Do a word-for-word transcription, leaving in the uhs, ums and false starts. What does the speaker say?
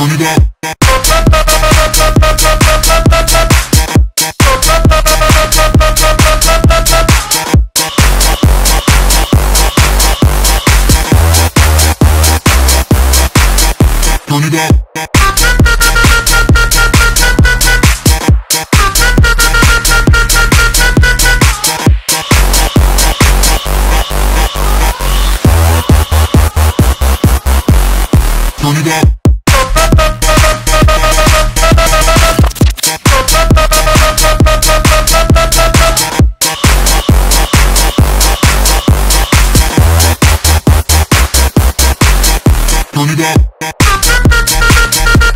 oportunidad. Oportunidad. Oportunidad. Oportunidad. We'll be right back.